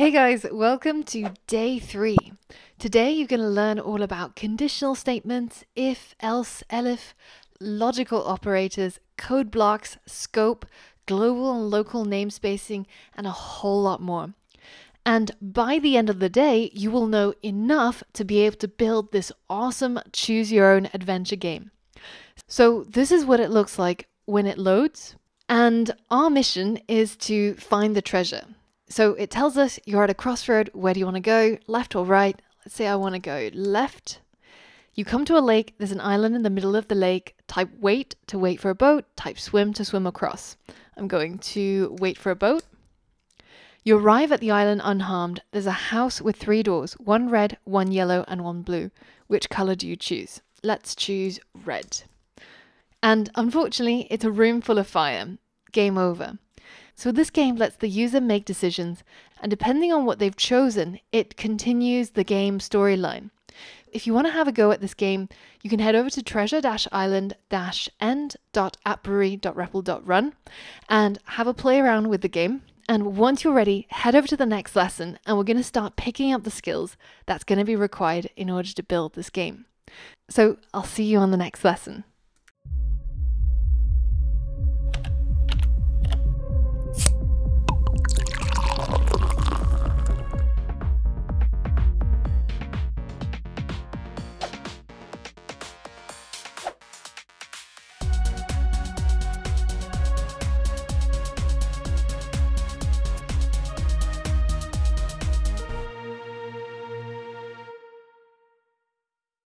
Hey guys, welcome to day 3. Today you're going to learn all about conditional statements, if, else, elif, logical operators, code blocks, scope, global and local namespacing, and a whole lot more. And by the end of the day, you will know enough to be able to build this awesome choose your own adventure game. So this is what it looks like when it loads. And our mission is to find the treasure. So it tells us you're at a crossroad. Where do you want to go? Left or right? Let's say I want to go left. You come to a lake. There's an island in the middle of the lake. Type wait to wait for a boat. Type swim to swim across. I'm going to wait for a boat. You arrive at the island unharmed. There's a house with 3 doors, 1 red, 1 yellow, and 1 blue. Which color do you choose? Let's choose red. And unfortunately, it's a room full of fire. Game over. So this game lets the user make decisions, and depending on what they've chosen, it continues the game storyline. If you want to have a go at this game, you can head over to treasure-island-end.appbrewery.repl.run and have a play around with the game. And once you're ready, head over to the next lesson and we're going to start picking up the skills that's going to be required in order to build this game. So I'll see you on the next lesson.